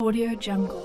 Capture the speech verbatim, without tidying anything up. AudioJungle.